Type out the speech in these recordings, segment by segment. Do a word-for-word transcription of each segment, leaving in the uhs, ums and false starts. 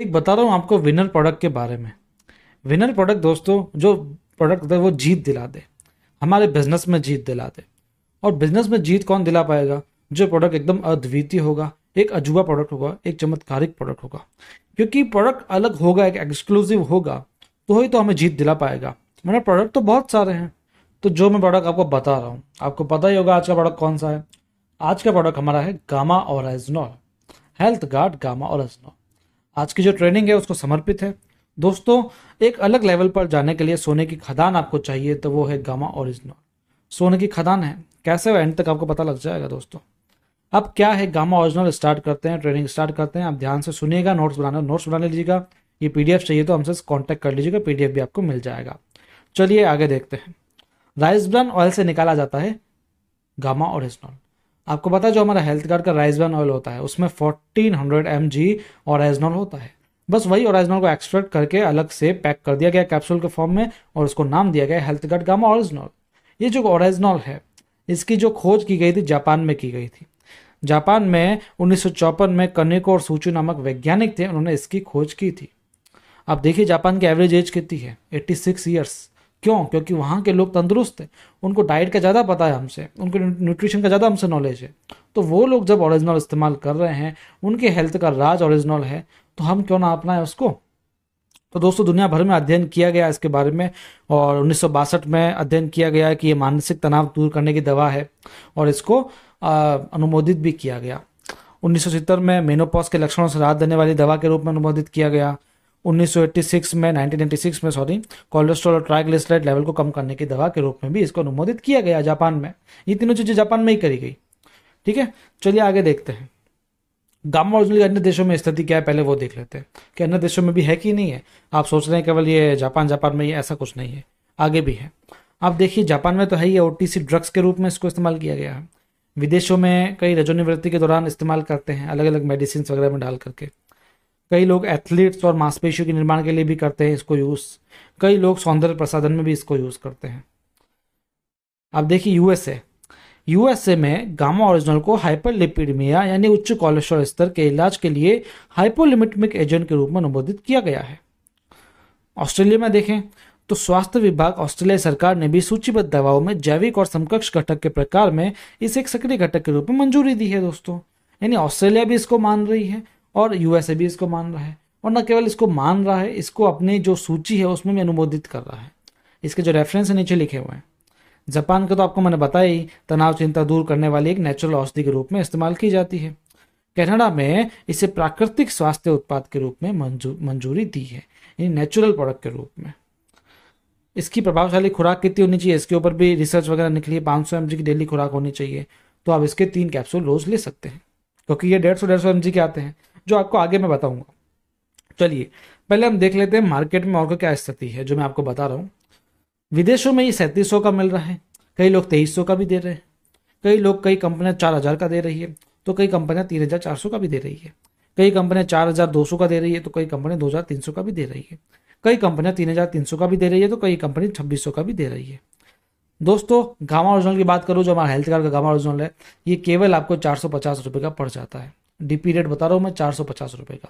एक बता रहा हूँ आपको विनर प्रोडक्ट के बारे में। विनर प्रोडक्ट दोस्तों, जो प्रोडक्ट वो जीत दिला दे, हमारे बिजनेस में जीत दिला दे। और बिजनेस में जीत कौन दिला पाएगा? जो प्रोडक्ट एकदम अद्वितीय होगा, एक अजूबा प्रोडक्ट होगा, एक चमत्कारिक प्रोडक्ट होगा। क्योंकि प्रोडक्ट अलग होगा, एक एक्सक्लूसिव होगा, तो ही तो हमें जीत दिला पाएगा। मेरा प्रोडक्ट तो बहुत सारे हैं, तो जो मैं प्रोडक्ट आपको बता रहा हूँ, आपको पता ही होगा आज का प्रोडक्ट कौन सा है। आज का प्रोडक्ट हमारा है gamma oryzanol, health guard gamma oryzanol. आज की जो ट्रेनिंग है उसको समर्पित है। दोस्तों, एक अलग लेवल पर जाने के लिए सोने की खदान आपको चाहिए, तो वो है गामा ओरिजिनॉल। सोने की खदान है, कैसे एंड तक आपको पता लग जाएगा दोस्तों। अब क्या है गामा ओरिजिनल, स्टार्ट करते हैं, ट्रेनिंग स्टार्ट करते हैं। आप ध्यान से सुनिएगा, नोट्स बनाना नोट्स बना लीजिएगा। ये पीडीएफ चाहिए तो हमसे कॉन्टैक्ट कर लीजिएगा, पीडीएफ भी आपको मिल जाएगा। चलिए आगे देखते हैं। राइस ब्रान ऑयल से निकाला जाता है गामा ओरिजिनल। आपको पता है जो हमारा हेल्थ गार्ड का राइस ब्रान ऑयल होता है उसमें fourteen hundred M G original होता है। बस वही ओरिजिनल को एक्सट्रैक्ट करके अलग से पैक कर दिया गया कैप्सूल के फॉर्म में और उसको नाम दिया गया हेल्थ गार्ड गामा ओरिजिनल। ये जो ओरिजिनल है इसकी जो खोज की गई थी जापान में की गई थी। जापान में उन्नीस सौ चौपन में कनेको और सूची नामक वैज्ञानिक थे, उन्होंने इसकी खोज की थी। अब देखिए जापान की एवरेज एज कितनी है, छियासी ईयर्स। क्यों? क्योंकि वहाँ के लोग तंदुरुस्त थे, उनको डाइट का ज़्यादा पता है हमसे, उनको न्यूट्रिशन का ज़्यादा हमसे नॉलेज है। तो वो लोग जब ओरिजिनल इस्तेमाल कर रहे हैं, उनके हेल्थ का राज ओरिजिनल है, तो हम क्यों ना अपनाएं उसको। तो दोस्तों दुनिया भर में अध्ययन किया गया इसके बारे में, और उन्नीस सौ बासठ में अध्ययन किया गया कि ये मानसिक तनाव दूर करने की दवा है और इसको अनुमोदित भी किया गया। उन्नीस सौ सत्तर में मेनोपॉज के लक्षणों से राहत देने वाली दवा के रूप में अनुमोदित किया गया। उन्नीस सौ छियासी में उन्नीस सौ छियासी में सॉरी कोलेस्ट्रॉल और ट्राइग्लिसराइड लेवल को कम करने की दवा के रूप में भी इसको अनुमोदित किया गया जापान में। ये तीनों चीज़ें जापान में ही करी गई। ठीक है, चलिए आगे देखते हैं। गामा ओरिजिनल अन्य देशों में स्थिति क्या है पहले वो देख लेते हैं कि अन्य देशों में भी है कि नहीं है। आप सोच रहे हैं केवल ये जापान जापान में, ये ऐसा कुछ नहीं है, आगे भी है। आप देखिए जापान में तो है ही, ओटीसी ड्रग्स के रूप में इसको इस्तेमाल किया गया है। विदेशों में कई रजोनिवृत्ति के दौरान इस्तेमाल करते हैं, अलग अलग मेडिसिन वगैरह में डाल करके। कई लोग एथलीट्स और मांसपेशियों के निर्माण के लिए भी करते हैं इसको यूज़। कई लोग सौंदर्य प्रसाधन में भी इसको यूज़ करते हैं। अब देखिए यूएसए यूएसए में गामा ओरिजिनल को हाइपरलिपिडमिया यानी उच्च कोलेस्ट्रॉल स्तर के इलाज के लिए हाइपोलिपिडमिक एजेंट के रूप में अनुमोदित किया गया है। ऑस्ट्रेलिया में देखें तो स्वास्थ्य विभाग ऑस्ट्रेलिया सरकार ने भी सूचीबद्ध दवाओं में जैविक और समकक्ष घटक के प्रकार में इसे एक सक्रिय घटक के रूप में मंजूरी दी है। दोस्तों यानी ऑस्ट्रेलिया भी इसको मान रही है और यूएसए भी इसको मान रहा है, और न केवल इसको मान रहा है, इसको अपनी जो सूची है उसमें भी अनुमोदित कर रहा है। इसके जो रेफरेंस है नीचे लिखे हुए हैं। जापान का तो आपको मैंने बताया ही, तनाव चिंता दूर करने वाली एक नेचुरल औषधि के रूप में इस्तेमाल की जाती है। कनाडा में इसे प्राकृतिक स्वास्थ्य उत्पाद के रूप में मंजू, मंजूरी दी है, यानी नेचुरल प्रोडक्ट के रूप में। इसकी प्रभावशाली खुराक कितनी होनी चाहिए इसके ऊपर भी रिसर्च वगैरह निकली है। पाँच सौ एम जी की डेली खुराक होनी चाहिए, तो आप इसके तीन कैप्सूल रोज ले सकते हैं, क्योंकि ये डेढ़ सौ डेढ़ सौ एम जी के आते हैं, जो आपको आगे मैं बताऊंगा। चलिए पहले हम देख लेते हैं मार्केट में और क्या स्थिति है जो मैं आपको बता रहा हूँ। विदेशों में ये सैंतीस सौ का मिल रहा है, कई लोग तेईस सौ का भी दे रहे हैं, कई लोग कई कंपनियां चार हजार का दे रही है, तो कई कंपनियां तीन हजार चार सौ का भी दे रही है, कई कंपनियां चार हजार दो सौ का दे रही है, तो कई कंपनियां दो हजार तीन सौ का भी दे रही है, कई कंपनियां तीन हजार तीन सौ का भी दे रही है, तो कई कंपनी छब्बीस सौ का भी दे रही है। दोस्तों गामा ओरिजिनल की बात करूँ, जो हमारा हेल्थ कार्ड का गामा ओरिजिनल है, ये केवल आपको चार सौ पचास रुपये का पड़ जाता है। डीपी रेट बता रहा हूँ मैं, चार सौ पचास रुपये का।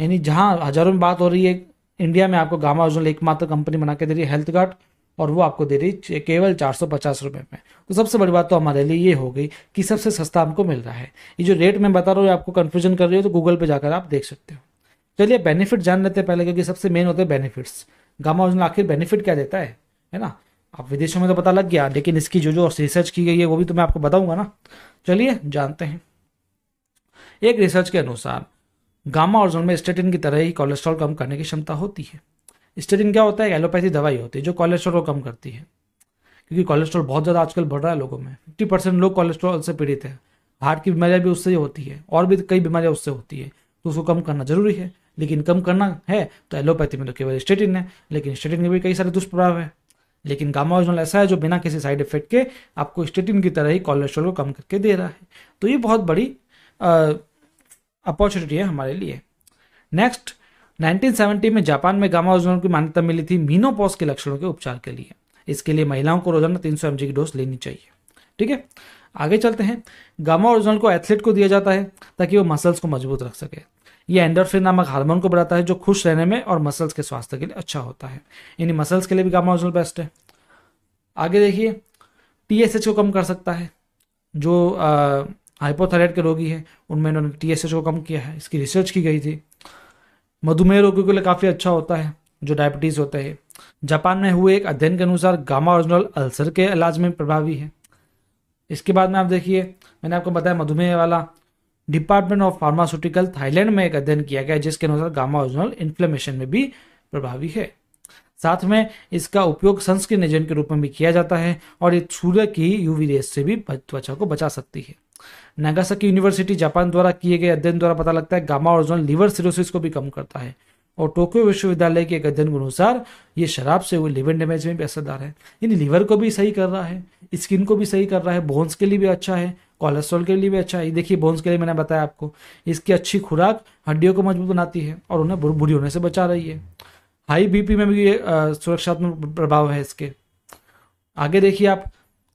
यानी जहाँ हज़ारों में बात हो रही है, इंडिया में आपको गामा ओरिजिनल एकमात्र कंपनी बना के दे रही है हेल्थ गार्ड, और वो आपको दे रही है केवल चार सौ पचास रुपये में। तो सबसे बड़ी बात तो हमारे लिए ये हो गई कि सबसे सस्ता हमको मिल रहा है। ये जो रेट मैं बता रहा हूँ आपको कन्फ्यूजन कर रही हो, तो गूगल पर जाकर आप देख सकते हो। चलिए बेनिफिट जान लेते हैं पहले, क्योंकि सबसे मेन होते हैं बेनिफिट्स। गामा ओरिजिनल आखिर बेनिफिट क्या देता है, है ना। आप विदेशों में तो पता लग गया, लेकिन इसकी जो जो रिसर्च की गई है वो भी तो मैं आपको बताऊँगा ना। चलिए जानते हैं। एक रिसर्च के अनुसार गामा ओरिजिनल में स्टेटिन की तरह ही कोलेस्ट्रॉल कम करने की क्षमता होती है। स्टेटिन क्या होता है? एलोपैथी दवाई होती है जो कोलेस्ट्रॉल को कम करती है, क्योंकि कोलेस्ट्रॉल बहुत ज़्यादा आजकल बढ़ रहा है लोगों में। पचास परसेंट लोग कोलेस्ट्रॉल से पीड़ित है। हार्ट की बीमारियाँ भी उससे होती है, और भी कई बीमारियाँ उससे होती है, तो उसको कम करना जरूरी है। लेकिन कम करना है तो एलोपैथी में तो केवल स्टेटिन है, लेकिन स्टेटिन के भी कई सारे दुष्प्रभाव है। लेकिन गामा ओरिजिनल ऐसा है जो बिना किसी साइड इफेक्ट के आपको स्टेटिन की तरह ही कोलेस्ट्रॉल को कम करके दे रहा है। तो ये बहुत बड़ी अपॉर्चुनिटी है हमारे लिए। नेक्स्ट, उन्नीस सौ सत्तर में जापान में गामा ओरिजिनल की मान्यता मिली थी मीनोपॉज के लक्षणों के उपचार के लिए। इसके लिए महिलाओं को रोजाना तीन सौ एम जी की डोज लेनी चाहिए। ठीक है, आगे चलते हैं। गामा ओरिजिनल को एथलीट को दिया जाता है ताकि वो मसल्स को मजबूत रख सके। यह एंडोर्फिन नामक हार्मोन को बढ़ाता है जो खुश रहने में और मसल्स के स्वास्थ्य के लिए अच्छा होता है, यानी मसल्स के लिए भी गामा ओरिजोनॉल बेस्ट है। आगे देखिए, टीएसएच को कम कर सकता है, जो हाइपोथायराइड के रोगी हैं उनमें इन्होंने टीएसएच को कम किया है, इसकी रिसर्च की गई थी। मधुमेह रोगियों के लिए काफ़ी अच्छा होता है जो डायबिटीज़ होता है। जापान में हुए एक अध्ययन के अनुसार गामा ओरिजोनॉल अल्सर के इलाज में प्रभावी है। इसके बाद में आप देखिए, मैंने आपको बताया मधुमेह वाला। डिपार्टमेंट ऑफ फार्मास्यूटिकल थाईलैंड में एक अध्ययन किया गया जिसके अनुसार गामा ओरिजोनॉल इन्फ्लेमेशन में भी प्रभावी है। साथ में इसका उपयोग सनस्क्रीन एजेंट के रूप में भी किया जाता है और ये सूर्य की यूवी रेस से भी त्वचा को बचा सकती है। नागासाकी यूनिवर्सिटी जापान द्वारा किए गए अध्ययन द्वारा पता लगता है गामा ओरिजोनॉल लीवर सिरोसिस को भी कम करता है। और टोक्यो विश्वविद्यालय के एक अध्ययन के अनुसार ये शराब से हुए लिवर डैमेज में भी असरदार है, यानी लीवर को भी सही कर रहा है, स्किन को भी सही कर रहा है, बोन्स के लिए भी अच्छा है, कोलेस्ट्रॉल के लिए भी अच्छा है। देखिए बोन्स के लिए मैंने बताया आपको, इसकी अच्छी खुराक हड्डियों को मजबूत बनाती है और उन्हें बुरी होने से बचा रही है। हाई बीपी में भी ये सुरक्षात्मक प्रभाव है इसके। आगे देखिए आप,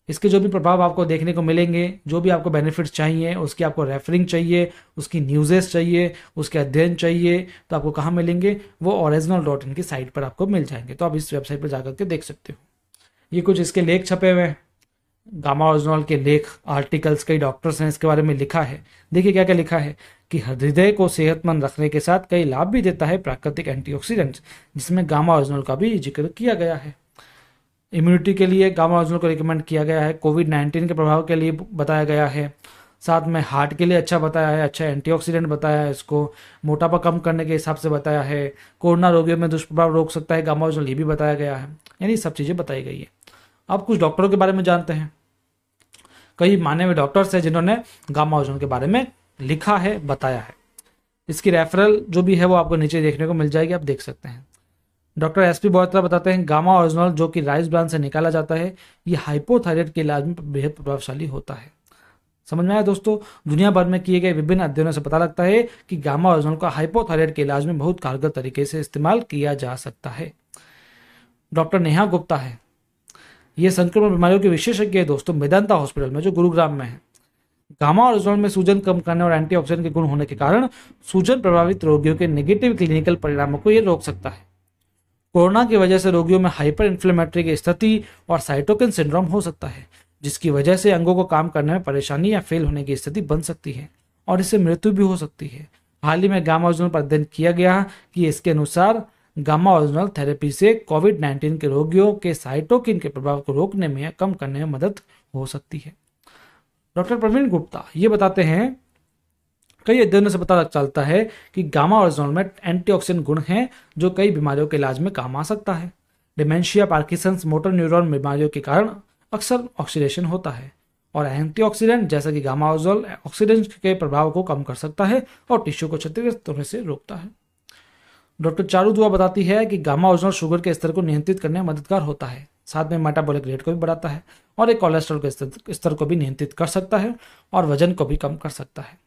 इसके जो भी प्रभाव आपको देखने को मिलेंगे, जो भी आपको बेनिफिट्स चाहिए, उसकी आपको रेफरिंग चाहिए, उसकी न्यूज़ेस चाहिए, उसके अध्ययन चाहिए, तो आपको कहाँ मिलेंगे, वो ओरिजोनॉल डॉट इन की साइट पर आपको मिल जाएंगे। तो आप इस वेबसाइट पर जाकर के देख सकते हो। ये कुछ इसके लेख छपे हुए हैं, गामा ओरिजोनॉल के लेख, आर्टिकल्स, कई डॉक्टर्स ने इसके बारे में लिखा है। देखिए क्या क्या लिखा है कि हृदय को सेहतमंद रखने के साथ कई लाभ भी देता है प्राकृतिक एंटीऑक्सीडेंट्स, जिसमें गामा ओरिजोनॉल का भी जिक्र किया गया है। इम्यूनिटी के लिए गामा ओरिजोनॉल को रिकमेंड किया गया है। कोविड नाइन्टीन के प्रभाव के लिए बताया गया है। साथ में हार्ट के लिए अच्छा बताया है, अच्छा एंटीऑक्सीडेंट बताया है इसको। मोटापा कम करने के हिसाब से बताया है। कोरोना रोगियों में दुष्प्रभाव रोक सकता है गामा ओरिजोनॉल, ये भी बताया गया है। यानी सब चीज़ें बताई गई है। अब कुछ डॉक्टरों के बारे में जानते हैं। कई माने हुए डॉक्टर्स हैं जिन्होंने गामा ओरिजोनॉल के बारे में लिखा है, बताया है। इसकी रेफरल जो भी है वो आपको नीचे देखने को मिल जाएगी, आप देख सकते हैं। डॉक्टर एस पी बोत्रा बताते हैं गामा ओरिजोनॉल जो कि राइस ब्रांड से निकाला जाता है, ये हाइपोथायराइड के इलाज में बेहद प्रभावशाली होता है। समझ में आया दोस्तों, दुनिया भर में किए गए विभिन्न अध्ययनों से पता लगता है कि गामा ओरिजोनॉल का हाइपोथायराइड के इलाज में बहुत कारगर तरीके से इस्तेमाल किया जा सकता है। डॉक्टर नेहा गुप्ता है, ये संक्रमण बीमारियों के विशेषज्ञ है दोस्तों, मेदांता हॉस्पिटल में जो गुरुग्राम में है। गामा ओरिजोनॉल में सूजन कम करने और एंटीऑक्सीडेंट के गुण होने के कारण सूजन प्रभावित रोगियों के नेगेटिव क्लिनिकल परिणामों को ये रोक सकता है। कोरोना की वजह से रोगियों में हाइपर इन्फ्लेमेटरी की स्थिति और साइटोकिन सिंड्रोम हो सकता है, जिसकी वजह से अंगों को काम करने में परेशानी या फेल होने की स्थिति बन सकती है और इससे मृत्यु भी हो सकती है। हाल ही में गामा ओरिजोनॉल पर अध्ययन किया गया कि इसके अनुसार गामा ओरिजोनॉल थेरेपी से कोविड नाइन्टीन के रोगियों के साइटोकिन के प्रभाव को रोकने में या कम करने में मदद हो सकती है। डॉक्टर प्रवीण गुप्ता ये बताते हैं, कई अध्ययनों से पता चलता है कि गामा ओरिजोनॉल में एंटीऑक्सीडेंट गुण हैं जो कई बीमारियों के इलाज में काम आ सकता है। डिमेंशिया, पार्किंसंस, मोटर न्यूरॉन बीमारियों के कारण अक्सर ऑक्सीडेशन होता है और एंटीऑक्सीडेंट जैसा कि गामा ओरिजोनॉल ऑक्सीडेंट के प्रभाव को कम कर सकता है और टिश्यू को क्षतिग्रस्त होने से रोकता है। डॉक्टर चारू दुआ बताती है कि गामा ओरिजोनॉल शुगर के स्तर को नियंत्रित करने में मददगार होता है, साथ में मेटाबॉलिक रेट को भी बढ़ाता है और एक कोलेस्ट्रॉल के स्तर को भी नियंत्रित कर सकता है और वजन को भी कम कर सकता है।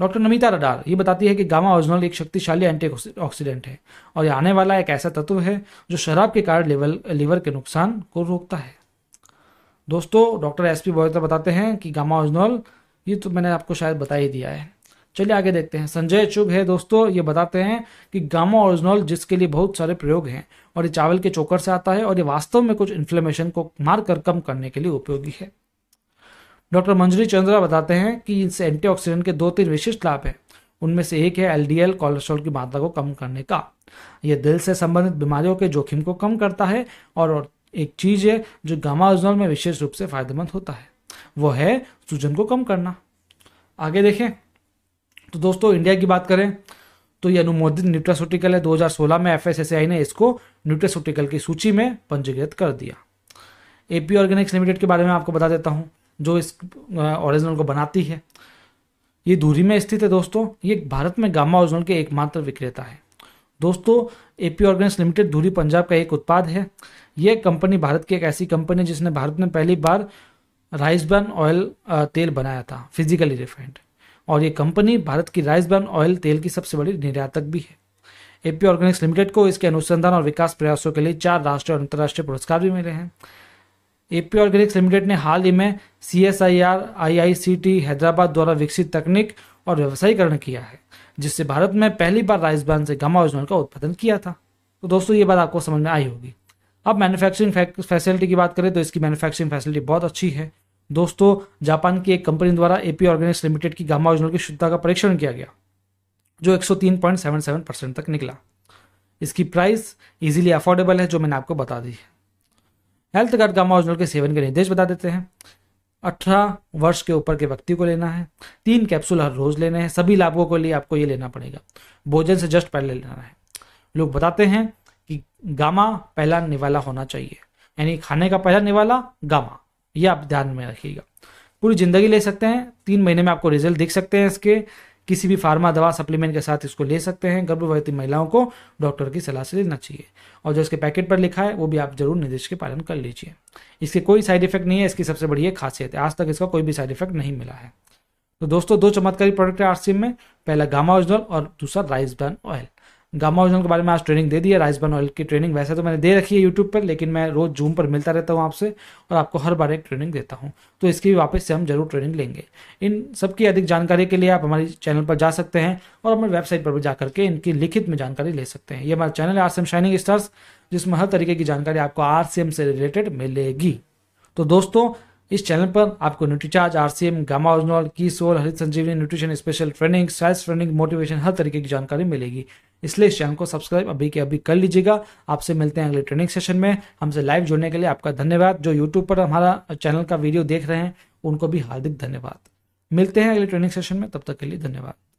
डॉक्टर नमिता रडार ये बताती है कि गामा ओरिजोनॉल एक शक्तिशाली एंटी ऑक्सीडेंट है और ये आने वाला एक ऐसा तत्व है जो शराब के कारण लेवल लीवर के नुकसान को रोकता है। दोस्तों डॉक्टर एस पी बोत्रा बताते हैं कि गामा ओरिजोनॉल, ये तो मैंने आपको शायद बता ही दिया है। चलिए आगे देखते हैं। संजय चुग है दोस्तों, ये बताते हैं कि गामा ओरिजोनॉल जिसके लिए बहुत सारे प्रयोग हैं और ये चावल के चोकर से आता है और ये वास्तव में कुछ इन्फ्लेमेशन को मार कर कम करने के लिए उपयोगी है। डॉक्टर मंजरी चंद्रा बताते हैं कि इस एंटीऑक्सीडेंट के दो तीन विशिष्ट लाभ हैं, उनमें से एक है एल डी एल कोलेस्ट्रॉल की मात्रा को कम करने का। यह दिल से संबंधित बीमारियों के जोखिम को कम करता है और एक चीज़ है जो गामा ओरिजोनॉल में विशेष रूप से फायदेमंद होता है, वो है सूजन को कम करना। आगे देखें तो दोस्तों इंडिया की बात करें तो ये अनुमोदित न्यूट्रास्यूटिकल है। दो हज़ार सोलह में F S S A I ने इसको न्यूट्रास्यूटिकल की सूची में पंजीकृत कर दिया। ए पी ऑर्गेनिक्स लिमिटेड के बारे में आपको बता देता हूँ, जो इस ओरिजोनॉल को बनाती है। ये धुरी में स्थित है दोस्तों, ये भारत में गामा ओरिजोनॉल के एकमात्र विक्रेता है। दोस्तों ए पी ऑर्गेनिक्स लिमिटेड धुरी पंजाब का एक उत्पाद है। यह कंपनी भारत की एक ऐसी कंपनी है जिसने भारत में पहली बार राइस ब्रान ऑयल तेल बनाया था, फिजिकली रिफाइंड, और ये कंपनी भारत की राइस ब्रान ऑयल तेल की सबसे बड़ी निर्यातक भी है। ए पी ऑर्गेनिक्स लिमिटेड को इसके अनुसंधान और विकास प्रयासों के लिए चार राष्ट्रीय और अंतर्राष्ट्रीय पुरस्कार भी मिले हैं। ए पी ऑर्गेनिक्स लिमिटेड ने हाल ही में C S I R I I C T Hyderabad द्वारा विकसित तकनीक और व्यवसायीकरण किया है, जिससे भारत में पहली बार राइसबान से गामा ओरिजिनल का उत्पादन किया था। तो दोस्तों ये बात आपको समझ में आई होगी। अब मैन्युफैक्चरिंग फैसिलिटी की बात करें तो इसकी मैन्युफैक्चरिंग फैसिलिटी बहुत अच्छी है। दोस्तों जापान की एक कंपनी द्वारा एपी ऑर्गेनिक्स लिमिटेड की गामा ओरिजिनल की शुद्धता का परीक्षण किया गया जो एक सौ तीन पॉइंट सात सात परसेंट तक निकला। इसकी प्राइस इजीली अफोर्डेबल है जो मैंने आपको बता दी है। हेल्थ गार्ड गामा ओरिजिनल के सेवन के निर्देश बता देते हैं। अठारह वर्ष के ऊपर के व्यक्ति को लेना है, तीन कैप्सूल हर रोज लेने हैं। सभी लाभों के लिए आपको ये लेना पड़ेगा, भोजन से जस्ट पहले लेना है। लोग बताते हैं कि गामा पहला निवाला होना चाहिए, यानी खाने का पहला निवाला गामा, ये आप ध्यान में रखिएगा। पूरी जिंदगी ले सकते हैं, तीन महीने में आपको रिजल्ट दिख सकते हैं इसके। किसी भी फार्मा दवा सप्लीमेंट के साथ इसको ले सकते हैं। गर्भवती महिलाओं को डॉक्टर की सलाह से लेना चाहिए और जो इसके पैकेट पर लिखा है वो भी आप जरूर निर्देश के पालन कर लीजिए। इसके कोई साइड इफेक्ट नहीं है, इसकी सबसे बड़ी खासियत है। आज तक इसका कोई भी साइड इफेक्ट नहीं मिला है। तो दोस्तों दो चमत्कारी प्रोडक्ट है आरसीएम में, पहला गामा ओरिजिनल और दूसरा rice bran oil. Gamma original के बारे में आज ट्रेनिंग दे दी है, राइस ब्रान ऑयल की ट्रेनिंग वैसे तो मैंने दे रखी है यूट्यूब पर, लेकिन मैं रोज जूम पर मिलता रहता हूँ आपसे और आपको हर बार एक ट्रेनिंग देता हूँ, तो इसकी भी वापस से हम जरूर ट्रेनिंग लेंगे। इन सबकी अधिक जानकारी के लिए आप हमारे चैनल पर जा सकते हैं और हमारी वेबसाइट पर भी जाकर के इनकी लिखित में जानकारी ले सकते हैं। ये हमारा चैनल है आरसीएम शाइनिंग स्टार्स, जिसमें हर तरीके की जानकारी आपको आरसीएम से रिलेटेड मिलेगी। तो दोस्तों इस चैनल पर आपको Nutricharge, RCM, gamma original, key soul, Harit Sanjivani, nutrition, special training, sales training, motivation, हर तरीके की जानकारी मिलेगी। इसलिए इस चैनल को सब्सक्राइब अभी के अभी कर लीजिएगा। आपसे मिलते हैं अगले ट्रेनिंग सेशन में। हमसे लाइव जुड़ने के लिए आपका धन्यवाद। जो यूट्यूब पर हमारा चैनल का वीडियो देख रहे हैं उनको भी हार्दिक धन्यवाद। मिलते हैं अगले ट्रेनिंग सेशन में, तब तक के लिए धन्यवाद।